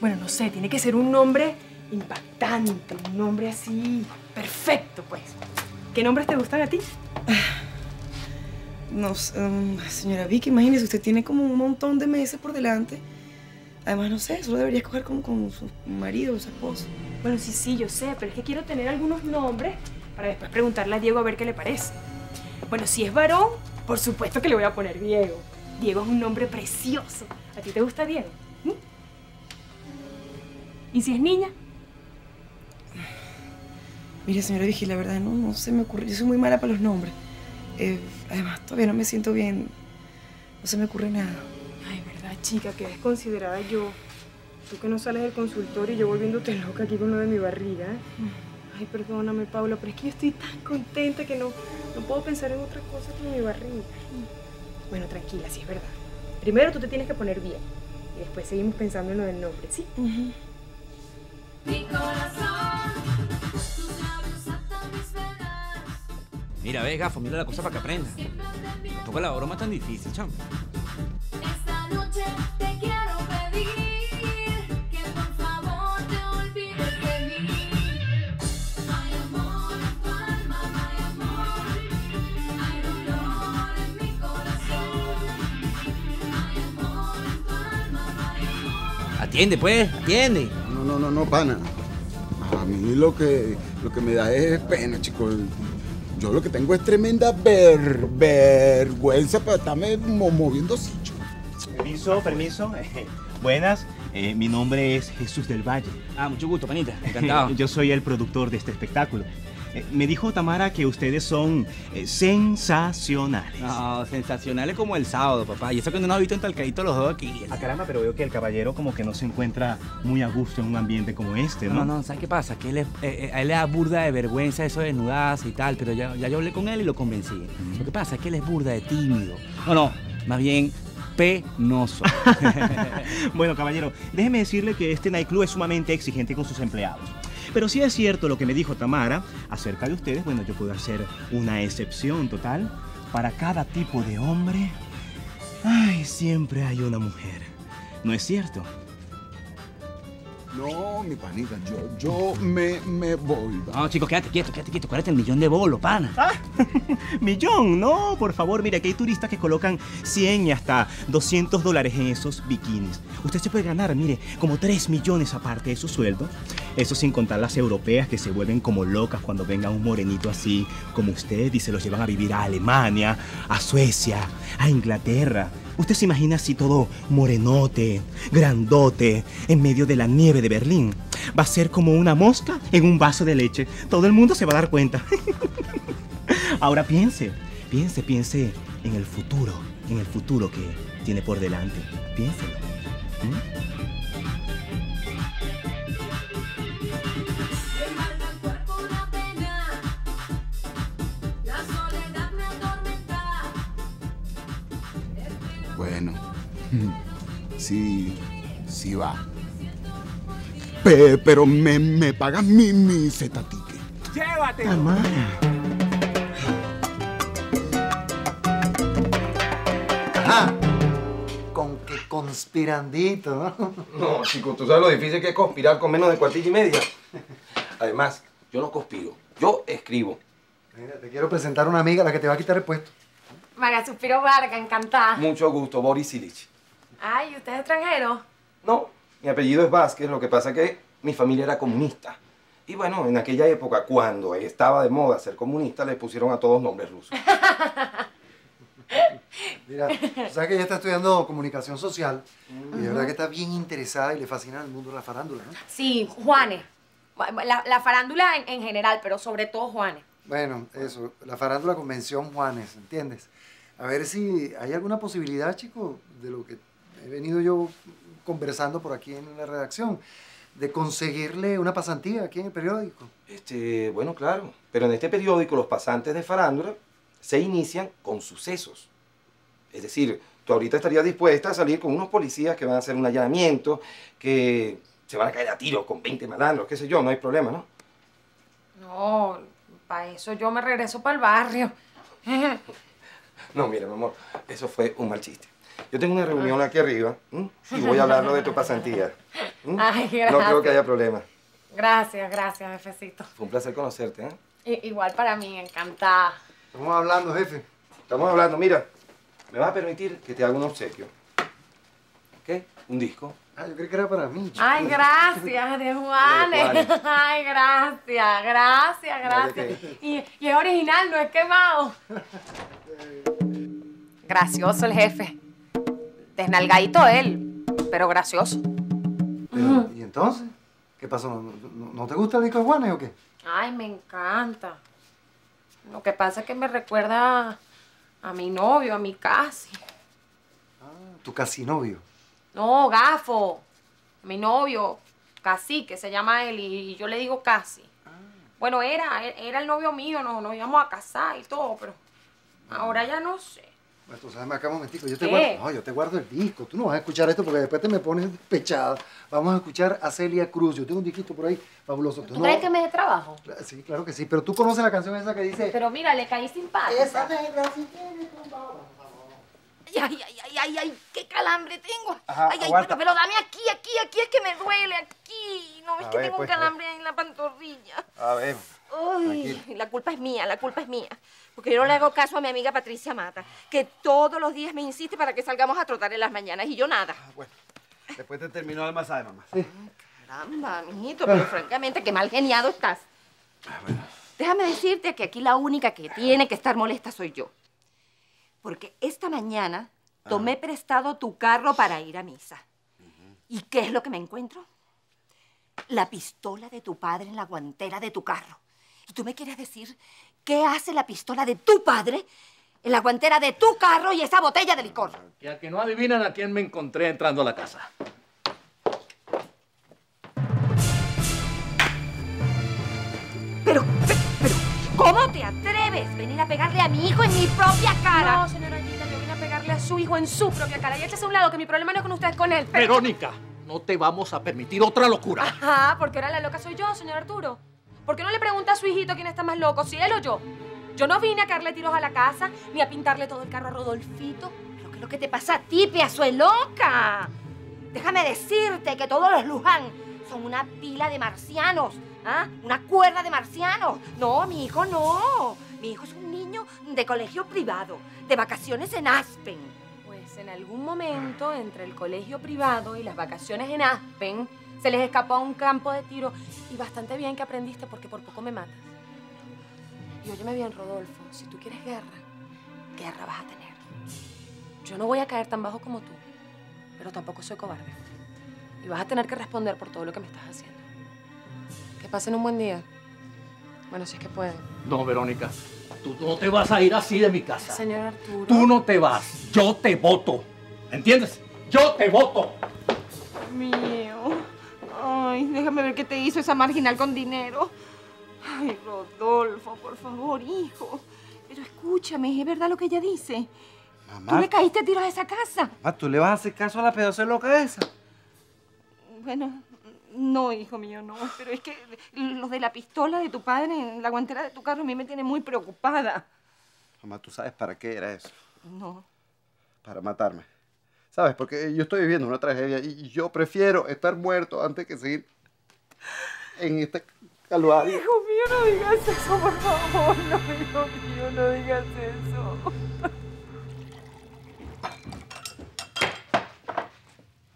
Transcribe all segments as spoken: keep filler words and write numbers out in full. Bueno, no sé, tiene que ser un nombre impactante, un nombre así perfecto, pues. ¿Qué nombres te gustan a ti? No, um, señora Vicky, imagínese, usted tiene como un montón de meses por delante. Además, no sé, solo debería escoger con, con su marido o su esposo. Bueno, sí, sí, yo sé, pero es que quiero tener algunos nombres para después preguntarle a Diego a ver qué le parece. Bueno, si es varón, por supuesto que le voy a poner Diego. Diego es un nombre precioso. ¿A ti te gusta Diego? ¿Mm? ¿Y si es niña? Mira, señora Vicky, la verdad no, no se me ocurre. Yo soy muy mala para los nombres. Eh, además, todavía no me siento bien. No se me ocurre nada. Ay, verdad, chica, qué desconsiderada yo. Tú que no sales del consultorio y yo volviéndote loca aquí con lo de mi barriga. ¿Eh? Ay, perdóname, Paula, pero es que yo estoy tan contenta que no, no puedo pensar en otra cosa que mi barriga. Bueno, tranquila, sí es verdad. Primero tú te tienes que poner bien. Y después seguimos pensando en lo del nombre, ¿sí? Uh-huh. Mi corazón. Mira, ves, Gafo, mira la cosa para que aprendas. Tampoco la broma es tan difícil, chamo. Esta noche te quiero pedir que por favor te olvides de mí. Hay amor en tu alma, hay amor. Hay dolor en mi corazón. Hay amor en tu alma, hay amor. Atiende, pues, atiende. No, no, no, no, pana. A mí lo que, lo que me da es pena, chicos. Yo lo que tengo es tremenda ver, vergüenza para estarme moviendo así. Permiso, permiso. Eh, buenas, eh, mi nombre es Jesús del Valle. Ah, mucho gusto, panita. Encantado. Yo soy el productor de este espectáculo. Eh, me dijo Tamara que ustedes son eh, sensacionales. No, sensacionales como el sábado, papá. Y eso que no nos ha visto en Talcadito los dos aquí. Ah, caramba, pero veo que el caballero como que no se encuentra muy a gusto en un ambiente como este, ¿no? No, no, ¿sabes qué pasa? Que él es, eh, a él le da burda de vergüenza eso de desnudarse y tal, pero ya, ya yo hablé con él y lo convencí. Mm-hmm. Lo que pasa es que él es burda de tímido. No, no, más bien... penoso. Bueno, caballero, déjeme decirle que este nightclub es sumamente exigente con sus empleados. Pero si es cierto lo que me dijo Tamara acerca de ustedes, bueno, yo puedo hacer una excepción total. Para cada tipo de hombre, ay, siempre hay una mujer. ¿No es cierto? No, mi panita, yo, yo me, me voy. No, chicos, quédate quieto, quédate quieto. ¿Cuál es el millón de bolos, pana? ¿Ah? ¿Millón? No, por favor, mira, que hay turistas que colocan cien y hasta doscientos dólares en esos bikinis. Usted se puede ganar, mire, como tres millones aparte de su sueldo. Eso sin contar las europeas que se vuelven como locas cuando venga un morenito así como usted y se los llevan a vivir a Alemania, a Suecia, a Inglaterra. ¿Usted se imagina así todo morenote, grandote, en medio de la nieve de Berlín? Va a ser como una mosca en un vaso de leche. Todo el mundo se va a dar cuenta. Ahora piense, piense, piense en el futuro, en el futuro que tiene por delante. Piénselo. ¿Mm? Sí, sí va. Pe, pero me, me pagas mi, mi zetatique. Llévatelo. Tamara. Ajá. Con que conspirandito, ¿no? No, chico, tú sabes lo difícil que es conspirar con menos de cuartilla y media. Además, yo no conspiro, yo escribo. Mira, te quiero presentar a una amiga a la que te va a quitar el puesto. María Suspiro Vargas, encantada. Mucho gusto, Boris Silich. Ay, ¿usted es extranjero? No, mi apellido es Vázquez, lo que pasa es que mi familia era comunista. Y bueno, en aquella época, cuando estaba de moda ser comunista, le pusieron a todos nombres rusos. Mira, tú sabes que ella está estudiando comunicación social y de verdad que está bien interesada y le fascina el mundo de la farándula, ¿no? Sí, Juanes. La, la farándula en, en general, pero sobre todo Juanes. Bueno, eso, la farándula convención Juanes, ¿entiendes? A ver si hay alguna posibilidad, chico, de lo que he venido yo conversando por aquí en la redacción, de conseguirle una pasantía aquí en el periódico. Este, bueno, claro, pero en este periódico los pasantes de farándula se inician con sucesos. Es decir, tú ahorita estarías dispuesta a salir con unos policías que van a hacer un allanamiento, que se van a caer a tiros con veinte malandros, qué sé yo, no hay problema, ¿no? No, para eso yo me regreso para el barrio. No, mira, mi amor, eso fue un mal chiste. Yo tengo una reunión aquí arriba, ¿m? Y voy a hablarlo de tu pasantía. ¿M? Ay, gracias. No creo que haya problema. Gracias, gracias, jefecito. Fue un placer conocerte, ¿eh? Igual para mí, encantada. Estamos hablando, jefe. Estamos hablando. Mira, me vas a permitir que te haga un obsequio. ¿Ok? Un disco. Ah, yo creí que era para mí. Ay, gracias, de Juanes. Ay, gracias, gracias, gracias. Y, y es original, no es quemado. Gracioso el jefe. Desnalgadito él, pero gracioso. Pero, ¿y entonces? ¿Qué pasó? ¿No, no, no te gusta el disco de Juanes o qué? Ay, me encanta. Lo que pasa es que me recuerda a mi novio, a mi casi. Ah, ¿tu casi novio? No, Gafo. Mi novio, Casi, que se llama él, y yo le digo Casi. Ah. Bueno, era, era el novio mío, nos, nos íbamos a casar y todo, pero ah. ahora ya no sé. Bueno, tú sabes, acá un momentico, yo te, guardo, no, yo te guardo el disco. Tú no vas a escuchar esto porque después te me pones pechada. Vamos a escuchar a Celia Cruz. Yo tengo un disquito por ahí fabuloso. ¿Tú, ¿Tú no... crees que me dé trabajo? Sí, claro que sí, pero tú conoces la canción esa que dice... Pero mira, le caí sin paz. Esa negra sí tiene tumbado. Ay, ay, ay, ay, ay, qué calambre tengo. Ajá, ay, ay, pero, pero dame aquí, aquí, aquí, es que me duele, aquí. No, es a que ver, tengo pues, calambre en la pantorrilla. A ver. Uy, tranquilo. La culpa es mía, la culpa es mía. Porque yo no le hago caso a mi amiga Patricia Mata, que todos los días me insiste para que salgamos a trotar en las mañanas y yo nada. Ah, bueno, después te terminó el masaje, mamá. Sí. Ay, caramba, mijito, pero francamente, qué mal geniado estás. Ah, bueno. Déjame decirte que aquí la única que tiene que estar molesta soy yo. Porque esta mañana tomé Ajá. prestado tu carro para ir a misa. Uh-huh. ¿Y qué es lo que me encuentro? La pistola de tu padre en la guantera de tu carro. ¿Y tú me quieres decir qué hace la pistola de tu padre en la guantera de tu carro y esa botella de licor? Que a que no adivinan a quién me encontré entrando a la casa. Pero... ¿Cómo te atreves venir a pegarle a mi hijo en mi propia cara? No, señora Gita, yo vine a pegarle a su hijo en su propia cara. Y échese a un lado, que mi problema no es con usted, es con él. Pero... Verónica, no te vamos a permitir otra locura. Ajá, porque ahora la loca soy yo, señor Arturo. ¿Por qué no le pregunta a su hijito quién está más loco, si él o yo? Yo no vine a caerle tiros a la casa, ni a pintarle todo el carro a Rodolfito. Pero ¿qué es lo que te pasa a ti, pedazo de loca? Déjame decirte que todos los Lujan son una pila de marcianos. ¿Ah? Una cuerda de marciano. No, mi hijo no. Mi hijo es un niño de colegio privado, de vacaciones en Aspen. Pues en algún momento, entre el colegio privado y las vacaciones en Aspen, se les escapó a un campo de tiro. Y bastante bien que aprendiste, porque por poco me matas. Y óyeme bien, Rodolfo, si tú quieres guerra, guerra vas a tener. Yo no voy a caer tan bajo como tú, pero tampoco soy cobarde. Y vas a tener que responder por todo lo que me estás haciendo. Que pasen un buen día. Bueno, si es que pueden. No, Verónica. Tú no te vas a ir así de mi casa. Señor Arturo. Tú no te vas. Yo te voto. ¿Entiendes? Yo te voto. Dios mío. Ay, déjame ver qué te hizo esa marginal con dinero. Ay, Rodolfo, por favor, hijo. Pero escúchame, ¿es verdad lo que ella dice? Mamá. Tú le caíste a tiros a esa casa. Mamá, ¿tú le vas a hacer caso a la pedazo de loca esa? Bueno... No, hijo mío, no. Pero es que los de la pistola de tu padre en la guantera de tu carro a mí me tiene muy preocupada. Mamá, ¿tú sabes para qué era eso? No. Para matarme. ¿Sabes? Porque yo estoy viviendo una tragedia y yo prefiero estar muerto antes que seguir en esta calvaria. Hijo mío, no digas eso, por favor. No, hijo mío, no digas eso.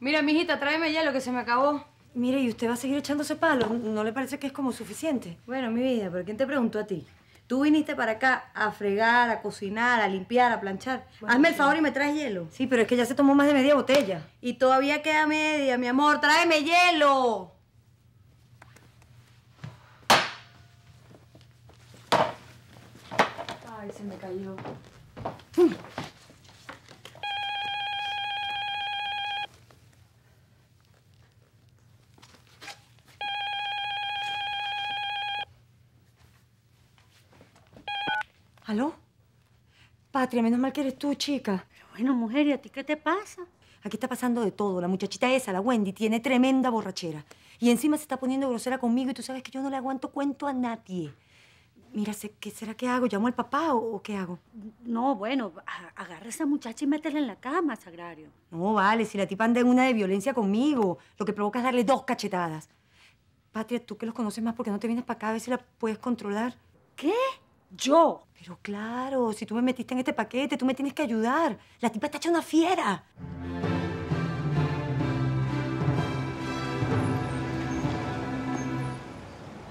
Mira, mijita, tráeme ya lo que se me acabó. Mire, ¿y usted va a seguir echándose palos? ¿No le parece que es como suficiente? Bueno, mi vida, ¿pero quién te preguntó a ti? Tú viniste para acá a fregar, a cocinar, a limpiar, a planchar. Bueno, hazme el favor y me traes hielo. Sí, pero es que ya se tomó más de media botella. Y todavía queda media, mi amor. ¡Tráeme hielo! Ay, se me cayó. Mm. ¿Aló? Patria, menos mal que eres tú, chica. Pero bueno, mujer, ¿y a ti qué te pasa? Aquí está pasando de todo. La muchachita esa, la Wendy, tiene tremenda borrachera. Y encima se está poniendo grosera conmigo y tú sabes que yo no le aguanto cuento a nadie. Mira, ¿qué será que hago? ¿Llamo al papá o, o qué hago? No, bueno, a, agarra a esa muchacha y métela en la cama, Sagrario. No, vale, si la tipa anda en una de violencia conmigo, lo que provoca es darle dos cachetadas. Patria, tú que los conoces más, ¿por qué no te vienes para acá a ver si la puedes controlar? ¿Qué? ¿Yo? Pero claro, si tú me metiste en este paquete, tú me tienes que ayudar. La tipa está hecha una fiera.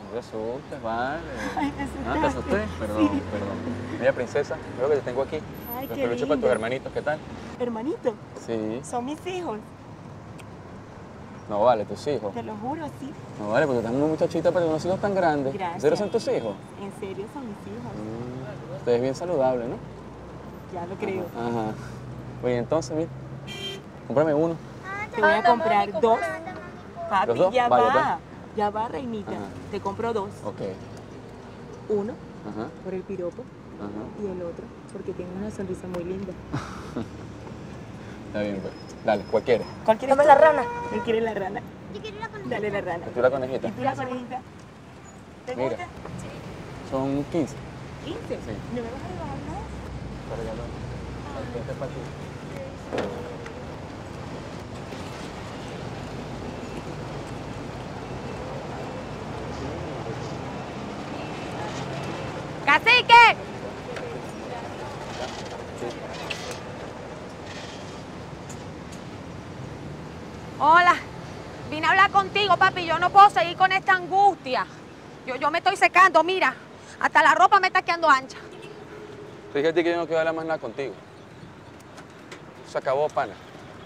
No te asustes, vale. Ay, no te asusté. Perdón, sí. perdón. Mira, princesa, creo que te tengo aquí. Ay, los peluches para tus hermanitos, ¿qué tal? ¿Hermanitos? Sí. Son mis hijos. No vale, tus hijos. Te lo juro, sí. No vale, porque estás una muchachita, pero unos hijos tan grandes. Gracias. ¿En serio son tus hijos? En serio son mis hijos. Mm, usted es bien saludable, ¿no? Ya lo creo. Ajá. Ajá. Oye, entonces, mira, cómprame uno. Ah, te voy a comprar mami, dos. Papi, ¿Los dos? ya vale, va. Vale. Ya va, reinita. Ajá. Te compro dos. Ok. Uno, ajá, por el piropo. Ajá. Y el otro, porque tiene una sonrisa muy linda. Está bien, pues. Dale, cualquiera. ¿Cualquiera? Dame la rana. ¿Quién quiere la rana? Yo quiero la conejita. Dale la rana. ¿Y tú la conejita? ¿Y tú la conejita? ¿Te gusta? Mira, son quince. ¿quince? Sí. ¿No me vas a regalar nada? Para regalar. Este es para ti. ¡Cacique! Hola, vine a hablar contigo, papi. Yo no puedo seguir con esta angustia. Yo, yo me estoy secando, mira. Hasta la ropa me está quedando ancha. Fíjate que yo no quiero hablar más nada contigo. Se acabó, pana.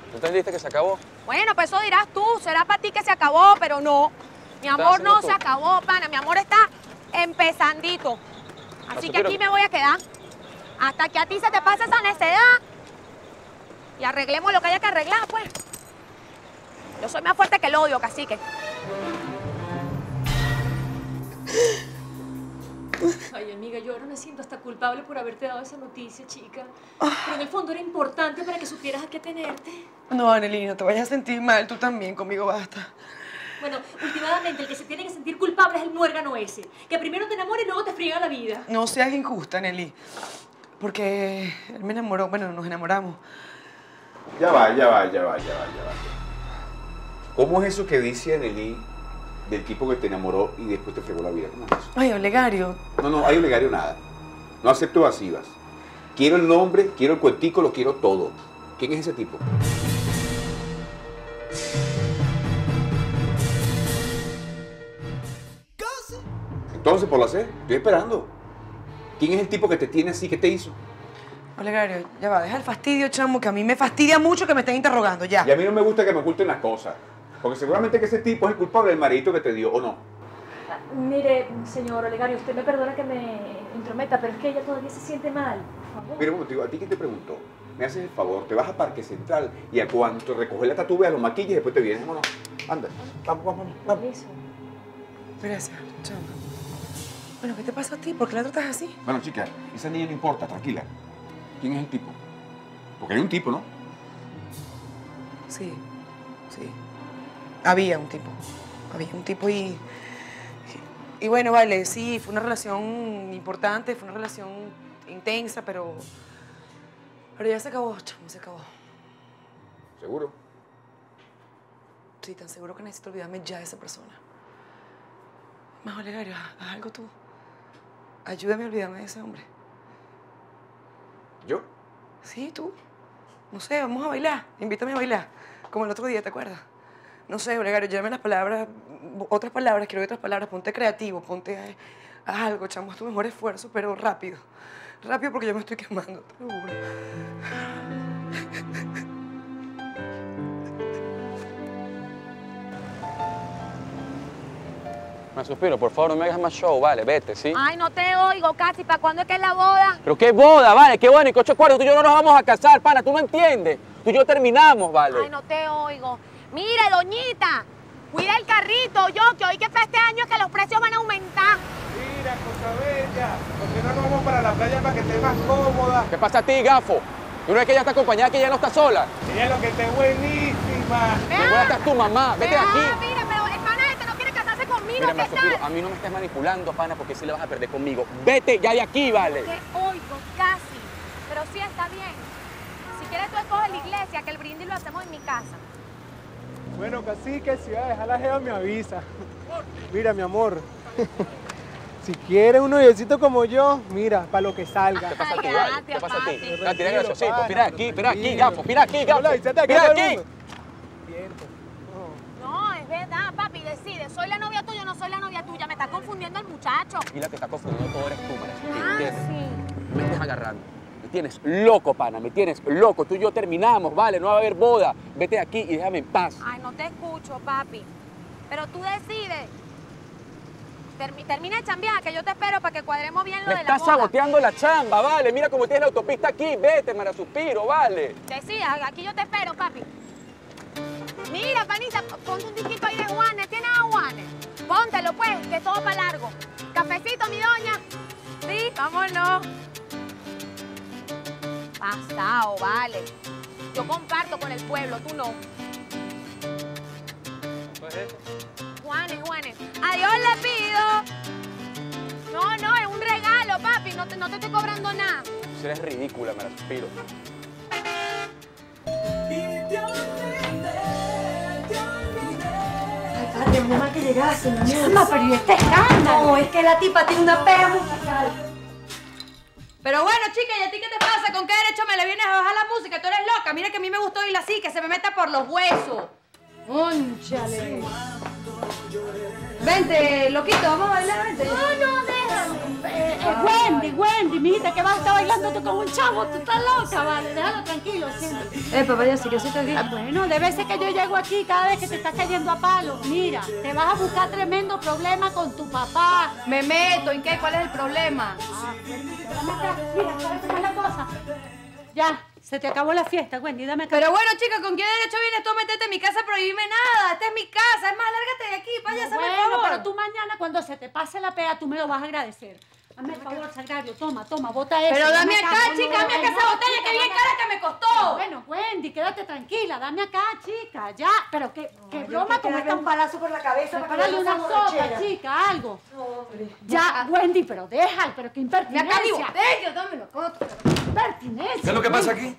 ¿No entendiste que se acabó? Bueno, pues eso dirás tú. Será para ti que se acabó, pero no. Mi amor no tú? se acabó, pana. Mi amor está empezandito. Así que aquí me voy a quedar. Hasta que a ti se te pase esa necedad. Y arreglemos lo que haya que arreglar, pues. Yo soy más fuerte que el odio, cacique. Ay, amiga, yo ahora me siento hasta culpable por haberte dado esa noticia, chica. Pero en el fondo era importante para que supieras a qué tenerte. No, Anely, no te vayas a sentir mal. Tú también, conmigo basta. Bueno, últimamente el que se tiene que sentir culpable es el muérgano ese. Que primero te enamora y luego te friega la vida. No seas injusta, Anely. Porque él me enamoró. Bueno, nos enamoramos. Ya va, ya va, ya va, ya va, ya va. ¿Cómo es eso que dice Anely del tipo que te enamoró y después te fregó la vida? ¿Cómo es eso? Ay, Olegario. No, no, hay Olegario nada. No acepto evasivas. Quiero el nombre, quiero el cuentico, lo quiero todo. ¿Quién es ese tipo? Entonces, por la C, estoy esperando. ¿Quién es el tipo que te tiene así, que te hizo? Olegario, ya va, deja el fastidio, chamo, que a mí me fastidia mucho que me estén interrogando, ya. Y a mí no me gusta que me oculten las cosas. Porque seguramente que ese tipo es el culpable del maridito que te dio, ¿o no? Ah, mire, señor Olegario, usted me perdona que me intrometa, pero es que ella todavía se siente mal, por favor. Mira, un momento, ¿a ti quién te preguntó? Me haces el favor, te vas a Parque Central y a cuanto recoges la tatu, veas los maquillas y después te vienes, vámonos. Anda, vamos, vamos, vamos. Eso. Gracias, chamo. Bueno, ¿qué te pasa a ti? ¿Por qué la tratas así? Bueno, chica, esa niña no importa, tranquila. ¿Quién es el tipo? Porque hay un tipo, ¿no? Sí, sí. Había un tipo. Había un tipo y... Y bueno, vale, sí, fue una relación importante, fue una relación intensa, pero... Pero ya se acabó, chamo, se acabó. ¿Seguro? Sí, tan seguro que necesito olvidarme ya de esa persona. Más, Olegario, haz algo tú. Ayúdame a olvidarme de ese hombre. ¿Yo? Sí, tú. No sé, vamos a bailar. Invítame a bailar. Como el otro día, ¿te acuerdas? No sé, Olegario, llévame las palabras, otras palabras, quiero otras palabras. Ponte creativo, ponte a, a algo, chamo. Haz tu mejor esfuerzo, pero rápido. Rápido porque yo me estoy quemando, te lo juro. Me suspiro, por favor, no me hagas más show, vale, vete, ¿sí? Ay, no te oigo, casi, ¿para cuándo es que es la boda? ¿Pero qué boda, vale? ¿Qué boda? Ni coche cuarto, tú y yo no nos vamos a casar, pana, tú no entiendes. Tú y yo terminamos, vale. Ay, no te oigo. Mire, doñita, cuida el carrito, yo, que hoy que para este año es que los precios van a aumentar. Mira, cosa bella, ¿por qué no nos vamos para la playa para que estés más cómoda? ¿Qué pasa a ti, Gafo? ¿Tú no ves que ella está acompañada, que ella no está sola? Ella lo que te es buenísima. Recuerda, estás tu mamá, vete de aquí. Mira, pero hermana, esta no quiere casarse conmigo. Mira, me suspiro, a mí no me estés manipulando, pana, porque si la vas a perder conmigo. Vete ya de aquí, vale. Te oigo casi, pero sí está bien. Si quieres tú escoges la iglesia, que el brindis lo hacemos en mi casa. Bueno, cacique, si vas a dejar la jeva me avisa. Mira, mi amor, si quieres un noviecito como yo, mira, para lo que salga. ¿Qué pasa a ti? ¿Qué pasa a ti? Tira el graciosito, tira aquí, tira aquí, Gafo, tira aquí, Gafo, tira aquí. No, es verdad, papi, decide, soy la novia tuya o no soy la novia tuya, me está confundiendo el muchacho. Y la que está confundiendo todo eres tú, María. Me estás agarrando. Me tienes loco, pana, me tienes loco. Tú y yo terminamos, vale, no va a haber boda. Vete de aquí y déjame en paz. Ay, no te escucho, papi. Pero tú decides. Termi termina de chambear, que yo te espero para que cuadremos bien lo me de la boda. Me estás saboteando la chamba, vale. Mira cómo tienes la autopista aquí. Vete, María Suspiro, vale. Decides, aquí yo te espero, papi. Mira, panita, ponte un disquito ahí de Juanes. ¿Tienes a Juanes? Póntelo, pues, que todo para largo. Cafecito, mi doña. Sí, vámonos. Pasado, vale. Yo comparto con el pueblo, tú no. ¿Qué es eso? Juanes, Juanes. A Dios le pido. No, no, es un regalo, papi. No te, no te estoy cobrando nada. Tú eres ridícula, me la suspiro. Ay, padre, menos mal que llegase, mi amor. No, pero ¿y este escándalo? No, es que la tipa tiene una pega musical. Pero bueno, chica, ¿y a ti qué te pasa? ¿Con qué derecho me le vienes a bajar la música? Tú eres loca. Mira que a mí me gustó oírla así, que se me meta por los huesos. ¡Ónchale! Vente, loquito, vamos a bailar, vente. No, no, déjame. Eh, eh, Wendy, Wendy, mijita, que vas a estar bailando tú con un chavo. Tú estás loca, vale. Déjalo tranquilo, siéntate. Eh, papá, yo sí, yo sí te digo. Ah, bueno, debe ser que yo llego aquí cada vez que te estás cayendo a palo. Mira, te vas a buscar tremendo problema con tu papá. Me meto, ¿en qué? ¿Cuál es el problema? Ah, mira, ¿sabes cómo es la cosa? Ya. Se te acabó la fiesta, Wendy, dame acá. Pero bueno, chica, ¿con qué derecho vienes tú a meterte en mi casa a prohibirme nada? Esta es mi casa, es más, lárgate de aquí, váyase, por favor. Bueno, pero tú mañana, cuando se te pase la pea, tú me lo vas a agradecer. Hazme el favor, Salgario, toma, toma, bota eso. Pero dame acá, chica, dame acá esa botella, que bien cara que me costó. Bueno, Wendy, quédate tranquila, dame acá, chica, ya. Pero qué broma, como está un balazo por la cabeza. Prepárale una sopa, chica, algo. Ya, Wendy, pero déjalo, pero qué impertinencia. Acá mi botella, dámelo, coto. Impertinencia. ¿Qué es lo que pasa aquí?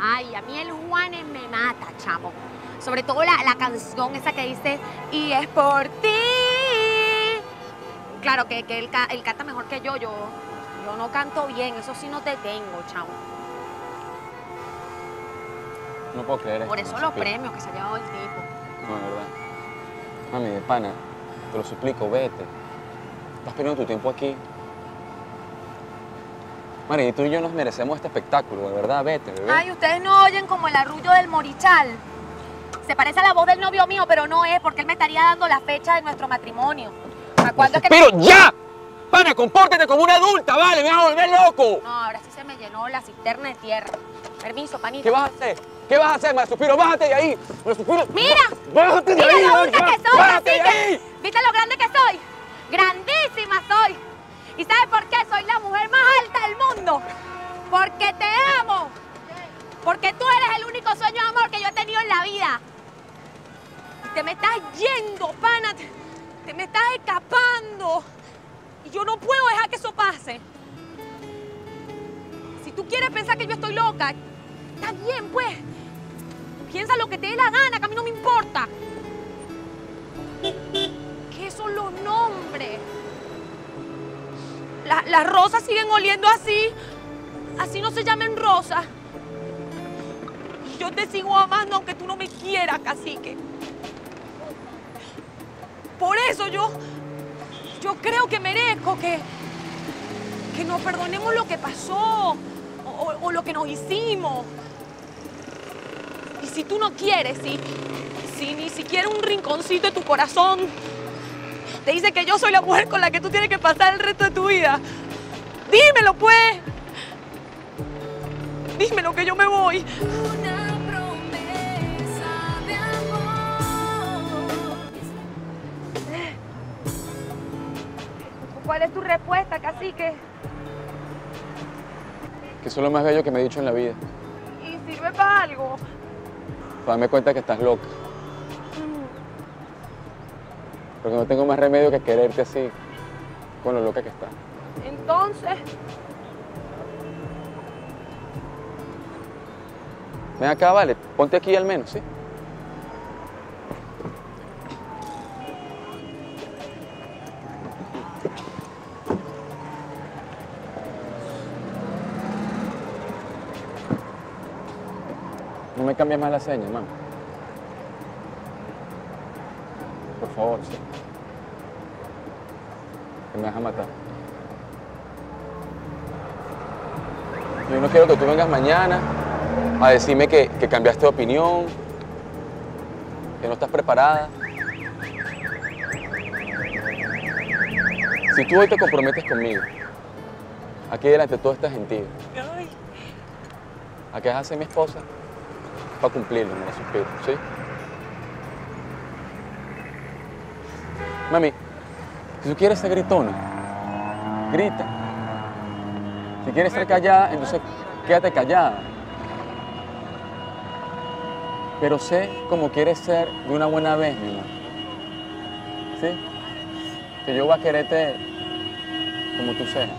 Ay, a mí el Juanes me mata, chamo. Sobre todo la, la canción esa que dice, y es por ti. Claro, que, que él, él canta mejor que yo. yo. Yo no canto bien, eso sí no te tengo, chavo. No puedo creer. Por eso los premios que se ha llevado el tipo. No, de verdad. Mami, de pana, te lo suplico, vete. Estás perdiendo tu tiempo aquí. Mari, tú y yo nos merecemos este espectáculo, de verdad, vete, bebé. Ay, ustedes no oyen como el arrullo del morichal. Se parece a la voz del novio mío, pero no es, porque él me estaría dando la fecha de nuestro matrimonio. ¿A cuándo es que...? ¡Pero ya! Pana, compórtate como una adulta, vale, me vas a volver loco. No, ahora sí se me llenó la cisterna de tierra. Permiso, panito. ¿Qué vas a hacer? ¿Qué vas a hacer, María Suspiro? ¡Bájate de ahí! ¡María Suspiro! ¡Mira! ¡Bájate de ahí! ¡Mira lo adulta que soy! ¡Bájate de ahí! ¿Viste lo grande que soy? ¡Grandísima soy! ¿Y sabes por qué soy la mujer más alta del mundo? Porque te amo. Porque tú eres el único sueño de amor que yo he tenido en la vida. Te me estás yendo, pana. Te, te me estás escapando. Y yo no puedo dejar que eso pase. Si tú quieres pensar que yo estoy loca, está bien, pues. Piensa lo que te dé la gana, que a mí no me importa. ¿Qué son los nombres? La, las rosas siguen oliendo así. Así no se llamen rosas. Yo te sigo amando aunque tú no me quieras, cacique. Por eso yo, yo creo que merezco que, que nos perdonemos lo que pasó o, o lo que nos hicimos. Y si tú no quieres, si, si ni siquiera un rinconcito de tu corazón te dice que yo soy la mujer con la que tú tienes que pasar el resto de tu vida, dímelo pues. Dímelo que yo me voy. ¿Cuál es tu respuesta, cacique? Que soy lo más bello que me he dicho en la vida. ¿Y sirve para algo? para darme cuenta que estás loca. Porque no tengo más remedio que quererte así, con lo loca que estás. Entonces... Ven acá, vale, ponte aquí al menos, ¿sí? No me cambies más la seña, hermano. Por favor, sí. Que me vas a matar. Yo no quiero que tú vengas mañana a decirme que, que cambiaste de opinión, que no estás preparada. Si tú hoy te comprometes conmigo, aquí delante de toda esta gentil, ¿a qué vas a ser mi esposa? Para cumplirlo, me la suspiro, ¿sí? Mami, si tú quieres ser gritona, grita. Si quieres ser callada, entonces quédate callada. Pero sé como quieres ser de una buena vez, mi amor. ¿Sí? Que yo voy a quererte como tú seas.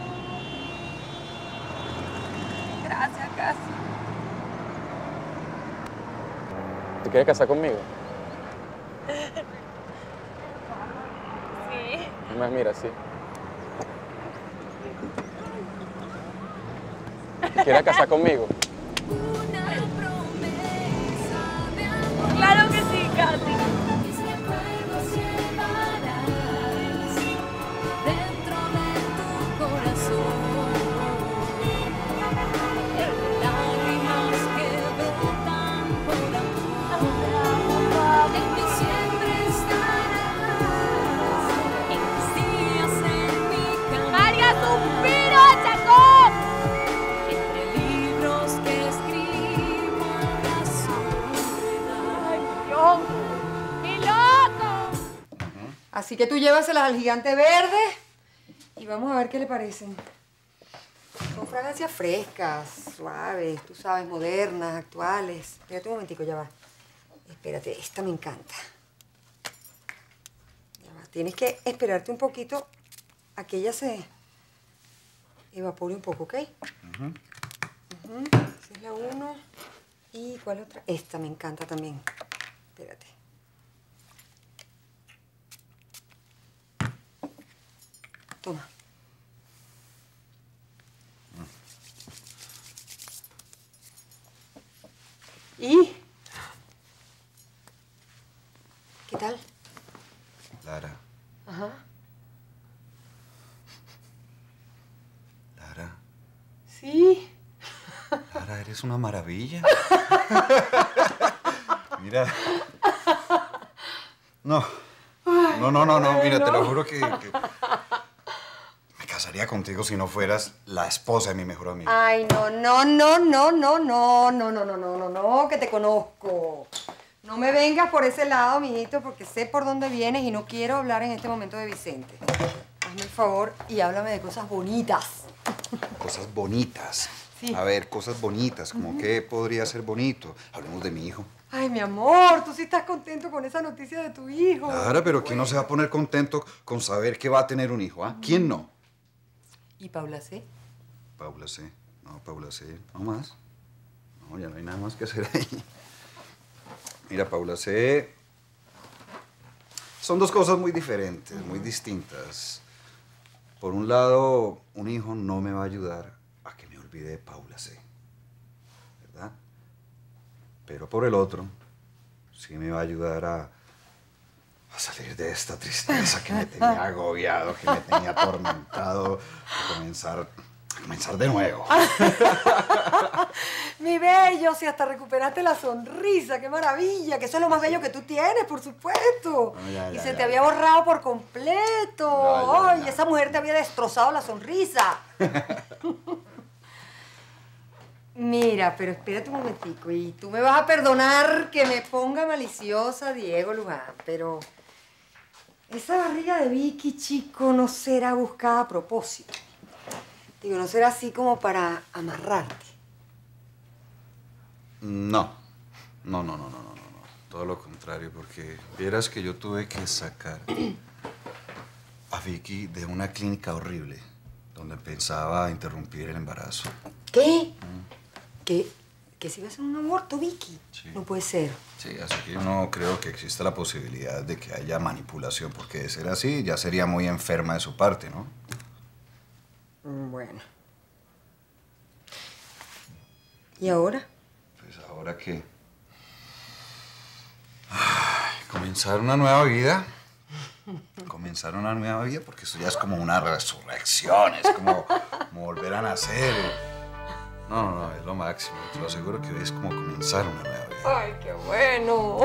Gracias, Gastón. ¿Te quieres casar conmigo? Sí. Es más, mira, sí. ¿Te quieres casar conmigo? Una promesa de amor. Claro que sí, Katy. Así que tú llévaselas al gigante verde y vamos a ver qué le parecen. Son fragancias frescas, suaves, tú sabes, modernas, actuales. Espérate un momentico, ya va. Espérate, esta me encanta. Ya va. Tienes que esperarte un poquito a que ella se evapore un poco, ¿ok? Uh-huh. Uh-huh. Esa es la uno. ¿Y cuál otra? Esta me encanta también. Espérate. Toma. ¿Y? ¿Qué tal? Lara. Ajá. Lara. Sí. Lara, eres una maravilla. Mira. No. No, no, no, no. Mira, te lo juro que... que... Casaría contigo si no fueras la esposa de mi mejor amigo. Ay, no, no, no, no, no, no, no, no, no, no, no, no, que te conozco. No me vengas por ese lado, mijito, porque sé por dónde vienes y no quiero hablar en este momento de Vicente. Hazme el favor y háblame de cosas bonitas. Cosas bonitas. Sí. A ver, cosas bonitas, como uh-huh. qué podría ser bonito. Hablemos de mi hijo. Ay, mi amor, tú sí estás contento con esa noticia de tu hijo. Claro, pero ¿quién no se va a poner contento con saber que va a tener un hijo? ¿Ah? Uh-huh. ¿Quién no? ¿Y Paula C? Paula C. No, Paula C. No más. No, ya no hay nada más que hacer ahí. Mira, Paula C. Son dos cosas muy diferentes, muy distintas. Por un lado, un hijo no me va a ayudar a que me olvide de Paula C. ¿Verdad? Pero por el otro, sí me va a ayudar a... a salir de esta tristeza que me tenía agobiado, que me tenía atormentado, a comenzar, a comenzar de nuevo. Mi bello, si hasta recuperaste la sonrisa, qué maravilla, que eso es lo más bello que tú tienes, por supuesto. No, ya, ya, y se ya, te ya, había ya. borrado por completo. No, ya, ya. Ay, esa mujer te había destrozado la sonrisa. Mira, pero espérate un momentico, y tú me vas a perdonar que me ponga maliciosa, Diego Lujan, pero esa barriga de Vicky, chico, no será buscada a propósito. Digo, no será así como para amarrarte. No, No, no, no, no, no, no. Todo lo contrario, porque vieras que yo tuve que sacar a Vicky de una clínica horrible donde pensaba interrumpir el embarazo. ¿Qué? Mm. ¿Qué? ¿Que se iba a hacer un aborto, Vicky? Sí. No puede ser. Sí, así que yo no creo que exista la posibilidad de que haya manipulación, porque de ser así ya sería muy enferma de su parte, ¿no? Bueno. ¿Y ahora? Pues, ¿ahora qué? Ay, comenzar una nueva vida. Comenzar una nueva vida, porque eso ya es como una resurrección, es como, como volver a nacer. No, no, no, es lo máximo. Te lo aseguro que es como comenzar una nueva vida. ¡Ay, qué bueno!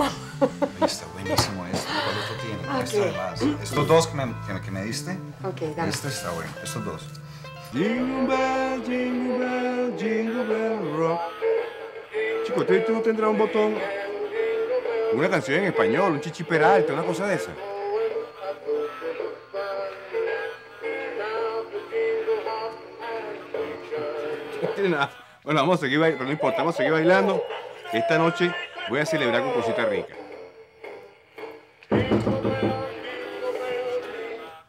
Está buenísimo esto. ¿Cuál esto tiene? Okay. Esto además. Estos dos que me, que, que me diste. Ok, dale. Este está bueno. Estos dos. Jingle bell, jingle bell, jingle bell rock. Chico, ¿tú no tendrás un botón? Una canción en español, un Chichi Peralta, una cosa de esa. Bueno, vamos a seguir bailando, no importa, vamos a seguir bailando. Esta noche voy a celebrar con cositas ricas.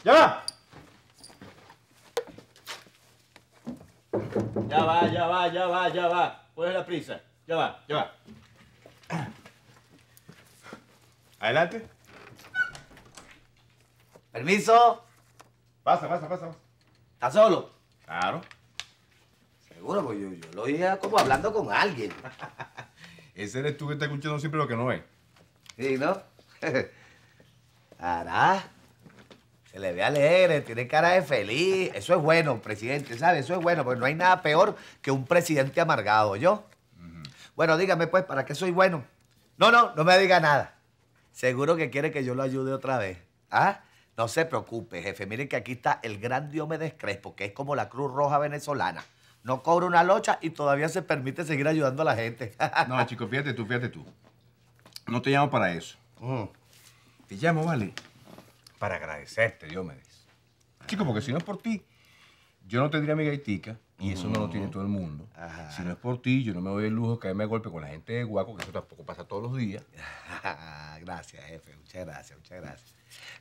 ¡Ya va! Ya va, ya va, ya va, ya va. ¿Cuál es la prisa? Ya va, ya va. Adelante. Permiso. Pasa, pasa, pasa. ¿Estás solo? Claro. Seguro, pues yo, yo lo oía como hablando con alguien. Ese eres tú que está escuchando siempre lo que no es. Sí, ¿no? Cará. Se le ve alegre, tiene cara de feliz. Eso es bueno, presidente, ¿sabes? Eso es bueno, porque no hay nada peor que un presidente amargado, ¿yo? Uh-huh. Bueno, dígame, pues, ¿para qué soy bueno? No, no, no me diga nada. Seguro que quiere que yo lo ayude otra vez. ¿Ah? No se preocupe, jefe. Mire que aquí está el gran Diomedes Crespo, que es como la Cruz Roja venezolana. No cobra una locha y todavía se permite seguir ayudando a la gente. No, chico, fíjate tú, fíjate tú. No te llamo para eso. Oh. Te llamo, ¿vale? Para agradecerte, Diomedes. Chico, porque si no es por ti, yo no tendría mi gaitica, y eso no lo tiene todo el mundo. Ajá. Si no es por ti, yo no me doy el lujo de caerme a golpe con la gente de Guaco, que eso tampoco pasa todos los días. Gracias, jefe. Muchas gracias, muchas gracias.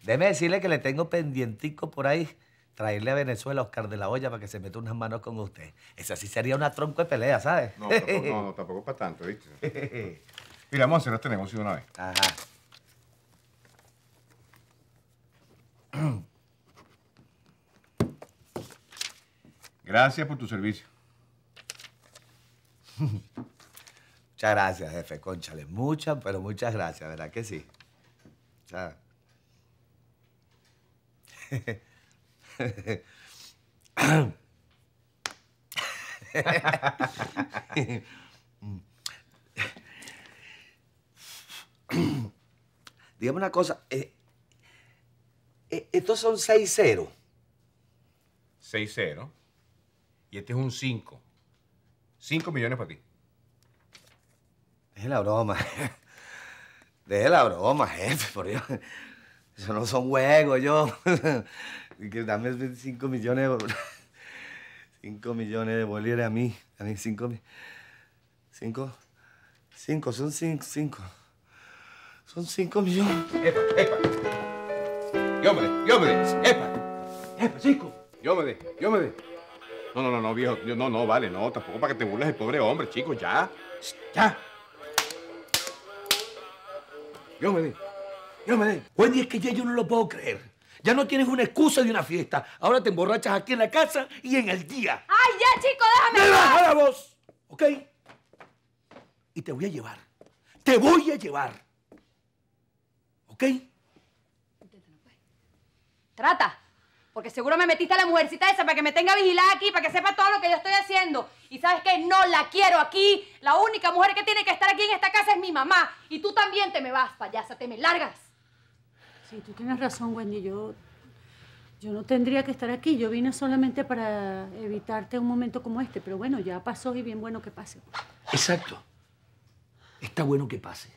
Déjeme decirle que le tengo pendientico por ahí traerle a Venezuela a Oscar de la Hoya para que se meta unas manos con usted. Esa sí sería una tronco de pelea, ¿sabes? No, tampoco, no, no, tampoco para tanto, ¿viste? Mira, vamos a hacer este negocio de una vez. Ajá. Gracias por tu servicio. Muchas gracias, jefe. Cónchale, muchas, pero muchas gracias, ¿verdad que sí? ¿Sabes? Dígame una cosa. Eh, eh, estos son seis ceros. Seis ceros. Y este es un cinco. Cinco millones para ti. Deje la broma. Deje la broma, jefe, por Dios. Eso no son juegos, yo. Que dame cinco millones de... Cinco millones de bolívares a mí. A mí cinco... Cinco... Cinco, son cinco, cinco. Son cinco millones. Epa, epa. Yo me de, yo me de, epa. Epa, chico. Yo me de, yo me de. No, no, no, no, viejo. No, no, vale, no. Tampoco para que te burles del pobre hombre, chico. Ya. Ya. Yo me de. Yo me de. Wendy, es que ya yo no lo puedo creer. Ya no tienes una excusa de una fiesta. Ahora te emborrachas aquí en la casa y en el día. ¡Ay, ya, chico, déjame! ¡Me baja la voz! ¿Ok? Y te voy a llevar. ¡Te voy a llevar! ¿Ok? Inténtalo, pues. Trata. Porque seguro me metiste a la mujercita esa para que me tenga vigilada aquí, para que sepa todo lo que yo estoy haciendo. Y ¿sabes qué? No la quiero aquí. La única mujer que tiene que estar aquí en esta casa es mi mamá. Y tú también te me vas, payasa, te me largas. Sí, tú tienes razón, Wendy. Yo, yo no tendría que estar aquí. Yo vine solamente para evitarte un momento como este. Pero bueno, ya pasó y bien bueno que pase. Exacto. Está bueno que pase.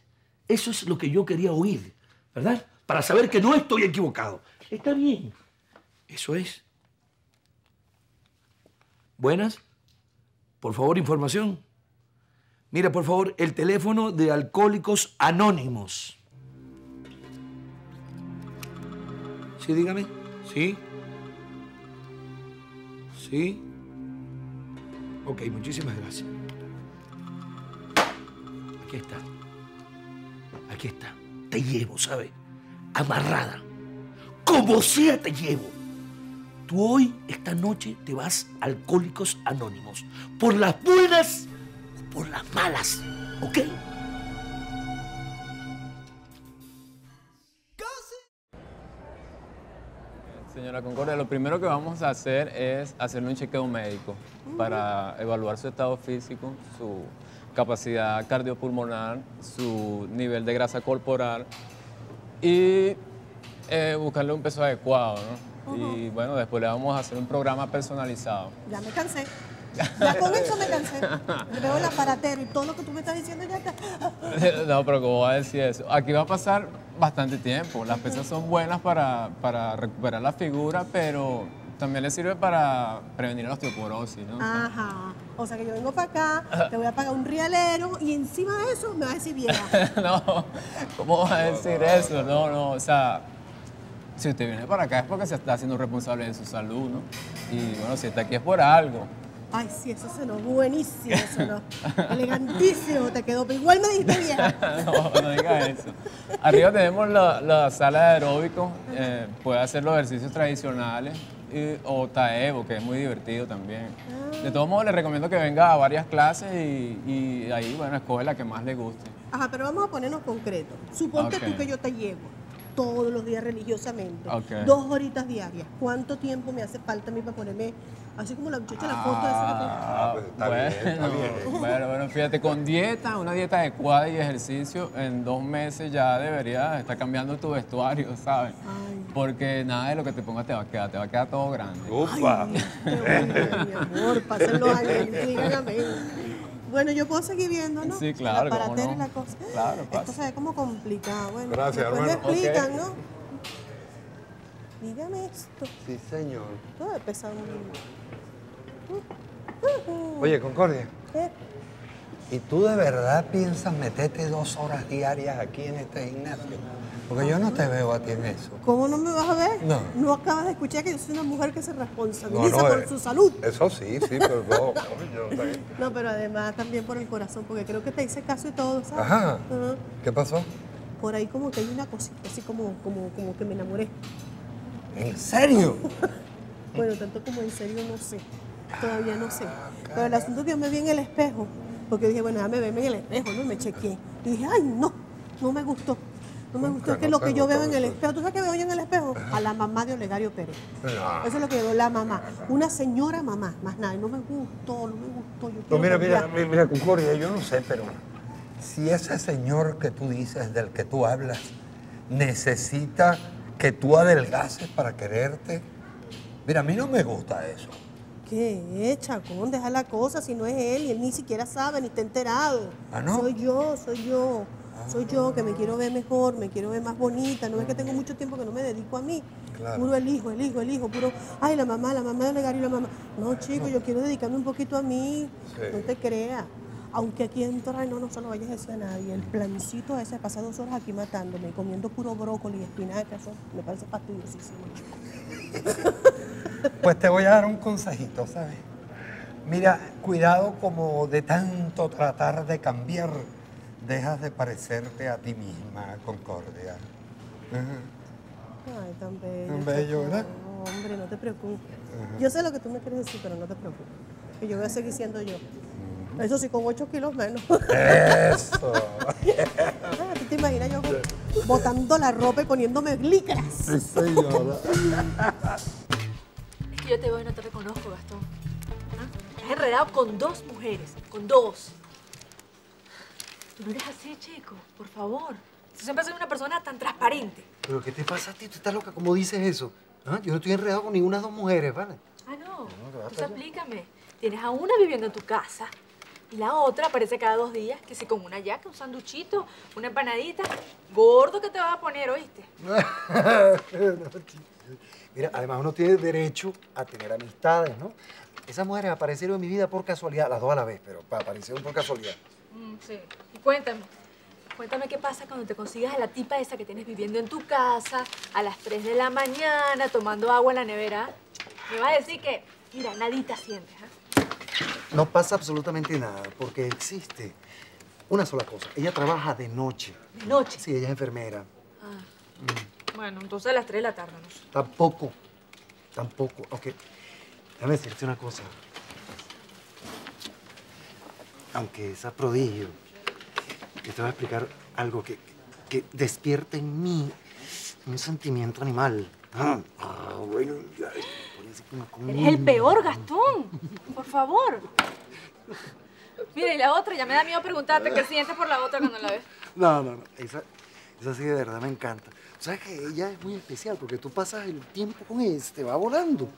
Eso es lo que yo quería oír, ¿verdad? Para saber que no estoy equivocado. Está bien. Eso es. Buenas. Por favor, información. Mira, por favor, el teléfono de Alcohólicos Anónimos. Sí, dígame. Sí. Sí. Ok, muchísimas gracias. Aquí está. Aquí está. Te llevo, ¿sabes? Amarrada. Como sea te llevo. Tú hoy, esta noche, te vas a Alcohólicos Anónimos. Por las buenas o por las malas. ¿Ok? Señora Concordia, lo primero que vamos a hacer es hacerle un chequeo médico para evaluar su estado físico, su capacidad cardiopulmonar, su nivel de grasa corporal y eh, buscarle un peso adecuado, ¿no? Uh-huh. Y bueno, después le vamos a hacer un programa personalizado. Ya me cansé. Ya con eso me cansé. Me veo el aparatero y todo lo que tú me estás diciendo ya está. No, pero ¿cómo va a decir eso? Aquí va a pasar bastante tiempo. Las pesas son buenas para, para recuperar la figura, pero también le sirve para prevenir la osteoporosis, ¿no? Ajá. O sea que yo vengo para acá, te voy a pagar un rialero y encima de eso me vas a decir vieja. No, ¿cómo vas a decir eso? No, no, o sea... Si usted viene para acá es porque se está haciendo responsable de su salud, ¿no? Y bueno, si está aquí es por algo. Ay, sí, eso sonó buenísimo, sonó elegantísimo, te quedó, igual me dijiste vieja. No, no digas eso. Arriba tenemos la, la sala de aeróbicos, eh, puede hacer los ejercicios tradicionales y, o taebo, que es muy divertido también. Ah. De todos modos, le recomiendo que venga a varias clases y, y ahí, bueno, escoge la que más le guste. Ajá, pero vamos a ponernos concretos. Suponte okay. tú que yo te llevo todos los días religiosamente, okay. dos horitas diarias. ¿Cuánto tiempo me hace falta a mí para ponerme así como la muchacha ah, la foto de esa foto? Está bueno, bien, está bien. Bueno, bueno, fíjate, con dieta, una dieta adecuada y ejercicio, en dos meses ya deberías estar cambiando tu vestuario, ¿sabes? Ay. Porque nada de lo que te pongas te va a quedar, te va a quedar todo grande. ¡Upa! Ay, bueno, mi amor, pasen los años, díganme. Bueno, yo puedo seguir viendo, ¿no? Sí, claro. Para tener la cosa. Claro, pasa. Esto se ve como complicado. Bueno, gracias, hermano. Me explican, ¿no? Dígame esto. Sí, señor. Todo es pesado. Oye, Concordia. ¿Qué? ¿Y tú de verdad piensas meterte dos horas diarias aquí en este gimnasio? Porque yo no te veo a ti en eso. ¿Cómo no me vas a ver? No. No acabas de escuchar que yo soy una mujer que se responsabiliza no, no, por eh, su salud. Eso sí, sí, pero no. No, pero además también por el corazón, porque creo que te hice caso y todo, ¿sabes? Ajá. Uh-huh. ¿Qué pasó? Por ahí como que hay una cosita, así como, como, como que me enamoré. ¿En serio? Bueno, tanto como en serio no sé. Todavía no sé. Ah, pero el asunto es que yo me vi en el espejo. Porque dije, bueno, déjame verme en el espejo, ¿no? Y me chequeé. Y dije, ay, no, no me gustó. No me gustó, es que lo que yo veo en el espejo. ¿Tú sabes qué veo yo en el espejo? A la mamá de Olegario Pérez. Eso es lo que veo, la mamá. Una señora mamá, más nada. No me gustó, no me gustó. Yo no, mira, mira, mira, mira, Concordia, yo no sé, pero si ese señor que tú dices, del que tú hablas, necesita que tú adelgaces para quererte, mira, a mí no me gusta eso. ¿Qué es, Chacón? Deja la cosa, si no es él, y él ni siquiera sabe, ni está enterado. ¿Ah, no? Soy yo, soy yo, ah, soy yo que me quiero ver mejor, me quiero ver más bonita, no es que tengo mucho tiempo que no me dedico a mí. Claro. Puro el hijo, el hijo, el hijo, puro, ay, la mamá, la mamá de Olegario, la mamá. No, chico, yo quiero dedicarme un poquito a mí, sí. No te creas. Aunque aquí en Torreino no se lo vayas a decir a nadie, el plancito ese pasa dos horas aquí matándome, comiendo puro brócoli y espinaca, eso me parece fastidiosísimo. Pues te voy a dar un consejito, ¿sabes? Mira, cuidado como de tanto tratar de cambiar, dejas de parecerte a ti misma, Concordia. Ay, tan bello. Tan bello, ¿verdad? No, hombre, no te preocupes. Ajá. Yo sé lo que tú me quieres decir, pero no te preocupes. Que yo voy a seguir siendo yo. Ajá. Eso sí, con ocho kilos menos. Eso. Ah, ¿tú te imaginas yo botando la ropa y poniéndome licras? Sí, señora. Yo te veo y no te reconozco, Gastón. ¿Ah? Estás enredado con dos mujeres, con dos. Tú no eres así, chico, por favor. Tú siempre has sido una persona tan transparente. ¿Pero qué te pasa a ti? ¿Tú estás loca? ¿Cómo dices eso? ¿Ah? Yo no estoy enredado con ninguna de dos mujeres, ¿vale? Ah, no. Entonces explícame. Tienes a una viviendo en tu casa y la otra aparece cada dos días, que si con una yaca, un sanduchito, una empanadita. Gordo que te vas a poner, ¿oíste? Mira, además uno tiene derecho a tener amistades, ¿no? Esas mujeres aparecieron en mi vida por casualidad, las dos a la vez, pero pa, aparecieron por casualidad. Mm, sí. Y cuéntame. Cuéntame qué pasa cuando te consigas a la tipa esa que tienes viviendo en tu casa a las tres de la mañana tomando agua en la nevera. Me vas a decir que, mira, nadita sientes, ¿eh? No pasa absolutamente nada, porque existe una sola cosa. Ella trabaja de noche. ¿De noche? Sí, ella es enfermera. Ah. Mm. Bueno, entonces a las tres de la tarde, no sé. Tampoco. Tampoco. Ok. Déjame decirte una cosa. Aunque esa prodigio... Yo te voy a explicar algo que, que despierta en mí un sentimiento animal. Ah, bueno, eres el peor, Gastón. Por favor. Mira, y la otra, ya me da miedo preguntarte qué sientes por la otra cuando la ves. No, no, no. Esa, esa sí de verdad me encanta. Sabes que ella es muy especial porque tú pasas el tiempo con ella, te va volando.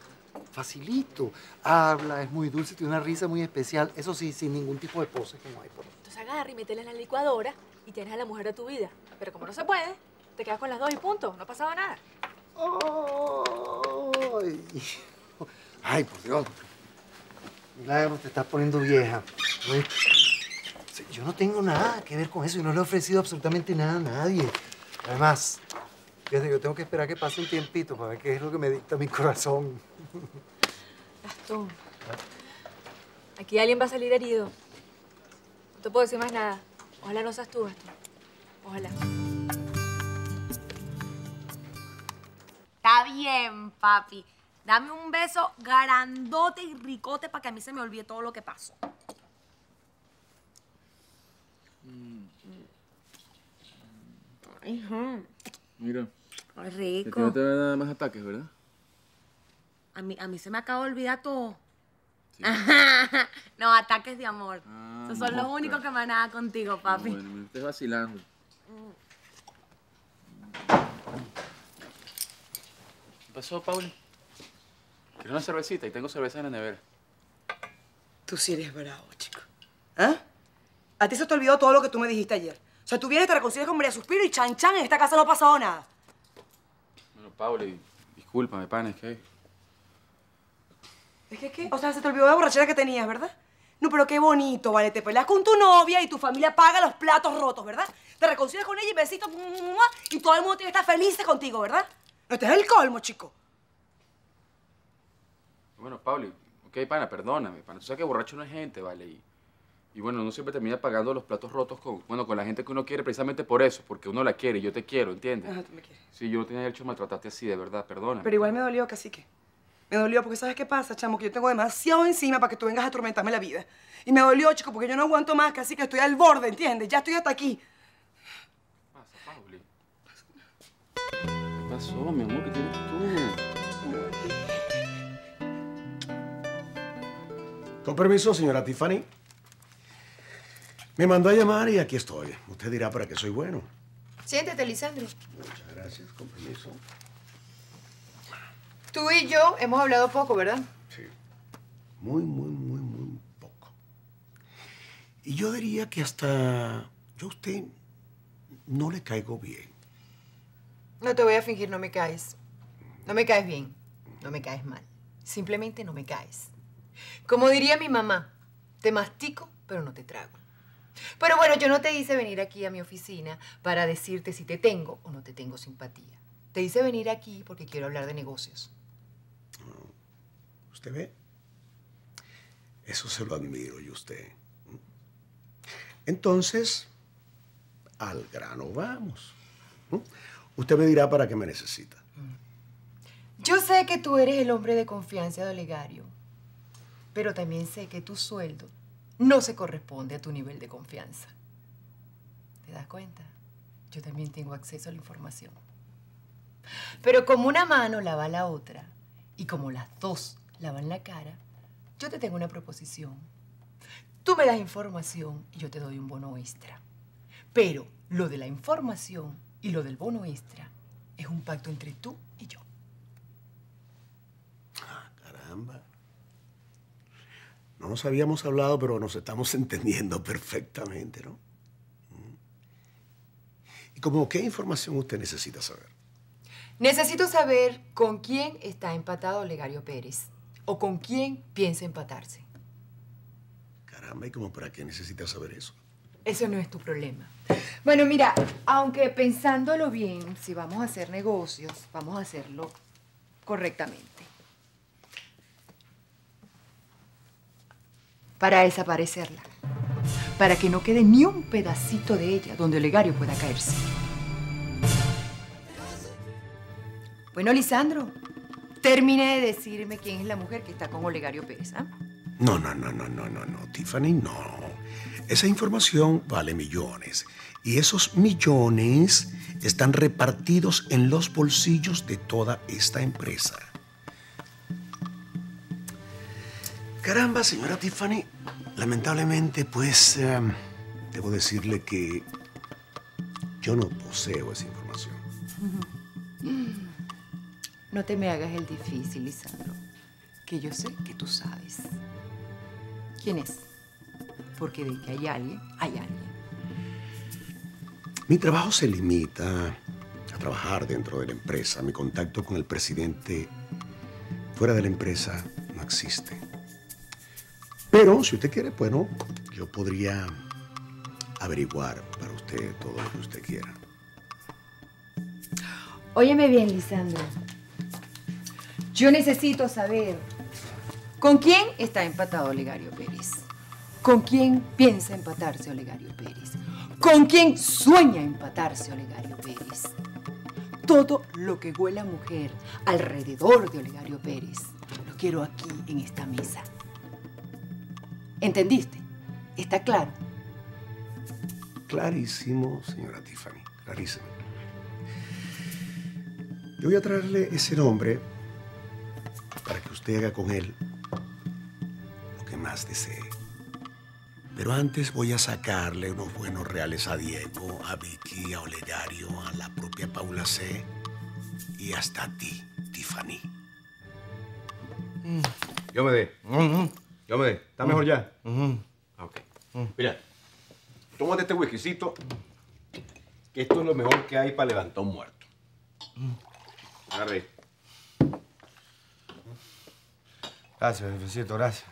Facilito. Habla, es muy dulce, tiene una risa muy especial. Eso sí, sin ningún tipo de pose que no hay por ahí. Entonces agarra y métela en la licuadora y tienes a la mujer de tu vida. Pero como no se puede, te quedas con las dos y punto. No ha pasado nada. ¡Ay! ¡Ay, por Dios! Milagro, te estás poniendo vieja. Yo no tengo nada que ver con eso. Yo no le he ofrecido absolutamente nada a nadie. Además... Fíjate, yo tengo que esperar que pase un tiempito para ver qué es lo que me dicta mi corazón. Gastón, aquí alguien va a salir herido. No te puedo decir más nada. Ojalá no seas tú, Gastón. Ojalá. Está bien, papi. Dame un beso grandote y ricote para que a mí se me olvide todo lo que pasó. Ajá. Mira. Ay, rico. No te van a dar más ataques, ¿verdad? A mí, a mí se me acaba de olvidar todo. Sí. No, ataques de amor. Ah, Esos son los únicos que me van a dar contigo, papi. No, bueno, me estás vacilando. ¿Qué pasó, Pauli? Quiero una cervecita y tengo cerveza en la nevera. Tú sí eres bravo, chico. ¿Ah? A ti se te olvidó todo lo que tú me dijiste ayer. O sea, tú vienes, te reconcilias con María Suspiro y chan chan, en esta casa no ha pasado nada. Bueno, Pauli, discúlpame, pana, es que... ¿Es que qué? O sea, se te olvidó la borrachera que tenías, ¿verdad? No, pero qué bonito, vale, te peleas con tu novia y tu familia paga los platos rotos, ¿verdad? Te reconcilias con ella y besitos, y todo el mundo tiene que estar feliz contigo, ¿verdad? No, este es el colmo, chico. Bueno, Pauli, ok, pana, perdóname, pana. Tú sabes que borracho no es gente, vale, y... Y bueno, uno siempre termina pagando los platos rotos con, bueno, con la gente que uno quiere precisamente por eso, porque uno la quiere y yo te quiero, ¿entiendes? Ajá, tú me quieres. Sí, yo tenía derecho a maltratarte así, de verdad, perdona. Pero igual me dolió, cacique. Me dolió porque ¿sabes qué pasa, chamo? Que yo tengo demasiado encima para que tú vengas a atormentarme la vida. Y me dolió, chico, porque yo no aguanto más, cacique, estoy al borde, ¿entiendes? Ya estoy hasta aquí. ¿Qué pasa, Pauli? ¿Qué pasó, mi amor? ¿Qué tienes tú? Con permiso, señora Tiffany. Me mandó a llamar y aquí estoy. Usted dirá para qué soy bueno. Siéntate, Lisandro. Muchas gracias, con permiso. Tú y yo hemos hablado poco, ¿verdad? Sí. Muy, muy, muy, muy poco. Y yo diría que hasta yo a usted no le caigo bien. No te voy a fingir, no me caes. No me caes bien, no me caes mal. Simplemente no me caes. Como diría mi mamá, te mastico, pero no te trago. Pero bueno, yo no te hice venir aquí a mi oficina para decirte si te tengo o no te tengo simpatía. Te hice venir aquí porque quiero hablar de negocios. ¿Usted ve? Eso se lo admiro yo a usted. Entonces, al grano vamos. Usted me dirá para qué me necesita. Yo sé que tú eres el hombre de confianza de Olegario, pero también sé que tu sueldo no se corresponde a tu nivel de confianza. ¿Te das cuenta? Yo también tengo acceso a la información. Pero como una mano lava la otra y como las dos lavan la cara, yo te tengo una proposición. Tú me das información y yo te doy un bono extra. Pero lo de la información y lo del bono extra es un pacto entre tú y yo. Ah, caramba. No nos habíamos hablado, pero nos estamos entendiendo perfectamente, ¿no? ¿Y como qué información usted necesita saber? Necesito saber con quién está empatado Olegario Pérez o con quién piensa empatarse. Caramba, ¿y como para qué necesita saber eso? Eso no es tu problema. Bueno, mira, aunque pensándolo bien, si vamos a hacer negocios, vamos a hacerlo correctamente. Para desaparecerla. Para que no quede ni un pedacito de ella donde Olegario pueda caerse. Bueno, Lisandro, termine de decirme quién es la mujer que está con Olegario Pérez, ¿ah? ¿eh? No, no, no, no, no, no, no, Tiffany, no. Esa información vale millones. Y esos millones están repartidos en los bolsillos de toda esta empresa. Caramba, señora Tiffany, lamentablemente, pues, eh, debo decirle que yo no poseo esa información. No te me hagas el difícil, Lisandro, que yo sé que tú sabes. ¿Quién es? Porque de que hay alguien, hay alguien. Mi trabajo se limita a trabajar dentro de la empresa. Mi contacto con el presidente fuera de la empresa no existe. Pero, si usted quiere, bueno, yo podría averiguar para usted todo lo que usted quiera. Óyeme bien, Lisandro. Yo necesito saber con quién está empatado Olegario Pérez. ¿Con quién piensa empatarse Olegario Pérez? ¿Con quién sueña empatarse Olegario Pérez? Todo lo que huela mujer alrededor de Olegario Pérez lo quiero aquí en esta mesa. ¿Entendiste? ¿Está claro? Clarísimo, señora Tiffany, clarísimo. Yo voy a traerle ese nombre para que usted haga con él lo que más desee. Pero antes voy a sacarle unos buenos reales a Diego, a Vicky, a Olegario, a la propia Paula C. y hasta a ti, Tiffany. Mm. Yo me dé. Mm-hmm. Yo me dé. ¿Está mm-hmm. mejor ya? Mm-hmm. Ok. Mm. Mira, tómate este whiskycito, que esto es lo mejor que hay para levantar un muerto. Mm. Agarré. Gracias, jefecito, gracias.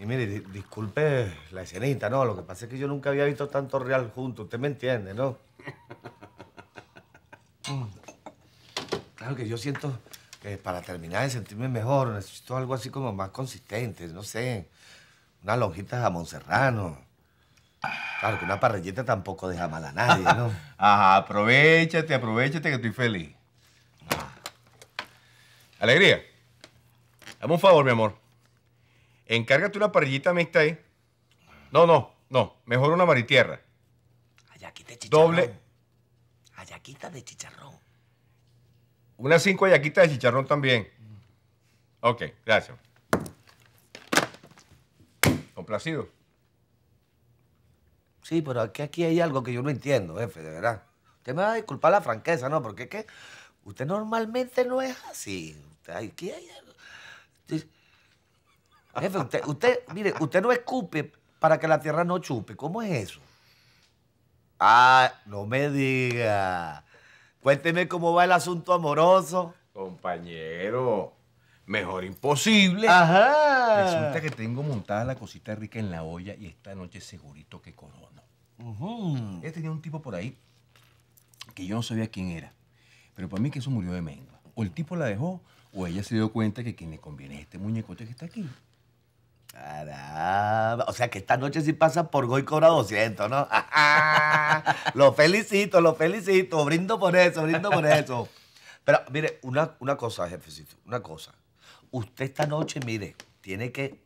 Y mire, disculpe la escenita, ¿no? Lo que pasa es que yo nunca había visto tanto real juntos. Usted me entiende, ¿no? mm. Claro que yo siento que para terminar de sentirme mejor necesito algo así como más consistente, no sé. Una lonjita de jamón serrano. Claro que una parrilleta tampoco deja mal a nadie, ¿no? Ajá, aprovechate, aprovechate que estoy feliz. Ah. Alegría, dame un favor, mi amor. Encárgate una parrillita mixta ahí. No, no, no. Mejor una maritierra. Ayaquita de chicharrón. Doble. Ayaquita de chicharrón. Unas cinco ayaquitas de chicharrón también. Ok, gracias. ¿Complacido? Sí, pero aquí, aquí hay algo que yo no entiendo, jefe, de verdad. Usted me va a disculpar la franqueza, ¿no? Porque es que usted normalmente no es así. Aquí hay algo... Sí. Jefe, usted, usted, mire, usted no escupe para que la tierra no chupe. ¿Cómo es eso? Ah, no me diga. Cuénteme cómo va el asunto amoroso. Compañero, mejor imposible. Ajá. Resulta que tengo montada la cosita rica en la olla y esta noche segurito que corono. Uh-huh. Ella tenía un tipo por ahí que yo no sabía quién era. Pero para mí que eso murió de mengua. O el tipo la dejó o ella se dio cuenta que quien le conviene es este muñecote que está aquí. Caramba. O sea, que esta noche sí pasa por Goy cobra doscientos, ¿no? Lo felicito, lo felicito. Brindo por eso, brindo por eso. Pero, mire, una, una cosa, jefecito, una cosa. Usted esta noche, mire, tiene que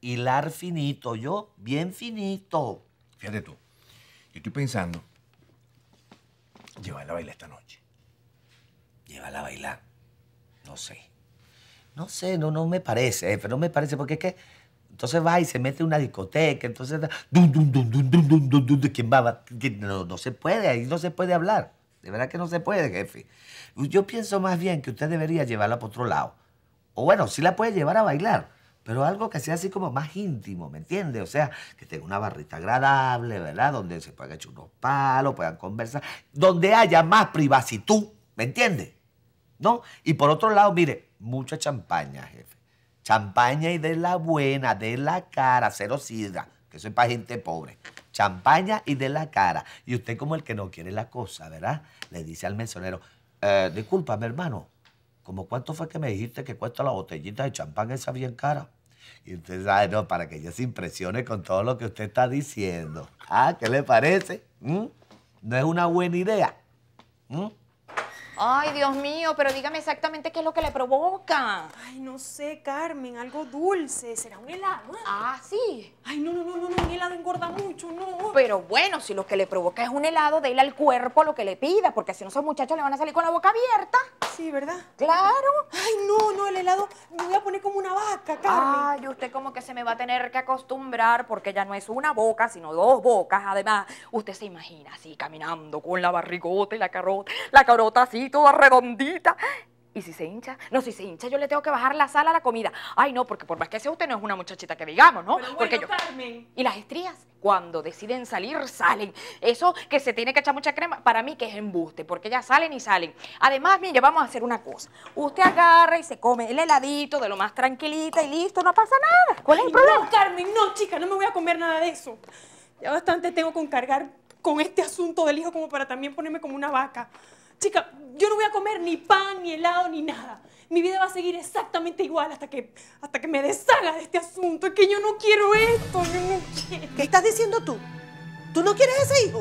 hilar finito, yo bien finito. Fíjate tú, yo estoy pensando llevarla a bailar esta noche. Llevarla a bailar. No sé. No sé, no, no me parece, jefe, no me parece, porque es que entonces va y se mete en una discoteca, entonces... Dun, dun, dun, dun, dun, dun, dun, dun, ¿quién va? No, no se puede, ahí no se puede hablar. De verdad que no se puede, jefe. Yo pienso más bien que usted debería llevarla por otro lado. O bueno, sí la puede llevar a bailar, pero algo que sea así como más íntimo, ¿me entiende? O sea, que tenga una barrita agradable, ¿verdad? Donde se puedan echar unos palos, puedan conversar, donde haya más privacidad, ¿me entiende? ¿No? Y por otro lado, mire, mucha champaña, jefe. Champaña y de la buena, de la cara, cero sidra, que eso es para gente pobre. champaña y de la cara. Y usted, como el que no quiere la cosa, ¿verdad? Le dice al mesonero, eh, discúlpame, hermano, ¿cómo cuánto fue que me dijiste que cuesta la botellita de champán esa bien cara? Y usted sabe, no, para que ella se impresione con todo lo que usted está diciendo. ¿Ah, qué le parece? ¿Mm? ¿No es una buena idea? ¿Mm? Ay, Dios mío, pero dígame exactamente qué es lo que le provoca. Ay, no sé, Carmen, algo dulce. ¿Será un helado? Ah, sí. Ay, no, no, no, no, un helado engorda mucho, no. Pero bueno, si lo que le provoca es un helado, déle al cuerpo lo que le pida, porque si no, esos muchachos le van a salir con la boca abierta. Sí, ¿verdad? Claro. Ay, no, no, el helado me voy a poner como una vaca, Carmen. Ay, usted como que se me va a tener que acostumbrar, porque ya no es una boca, sino dos bocas. Además, usted se imagina así, caminando con la barrigota y la carota, la carota así, toda redondita. ¿Y si se hincha? No, si se hincha yo le tengo que bajar la sal a la comida. Ay, no, porque por más que sea usted no es una muchachita que digamos, ¿no? Pero bueno, porque yo... Carmen. ¿Y las estrías? Cuando deciden salir, salen. Eso que se tiene que echar mucha crema, para mí que es embuste, porque ya salen y salen. Además, mire, vamos a hacer una cosa. Usted agarra y se come el heladito de lo más tranquilita y listo, no pasa nada. ¿Cuál es el problema? No, Carmen, no, chica, no me voy a comer nada de eso. Ya bastante tengo con cargar con este asunto del hijo como para también ponerme como una vaca. Chica, yo no voy a comer ni pan, ni helado, ni nada. Mi vida va a seguir exactamente igual hasta que, hasta que me deshaga de este asunto. Es que yo no quiero esto, yo no quiero. ¿Qué estás diciendo tú? ¿Tú no quieres ese hijo?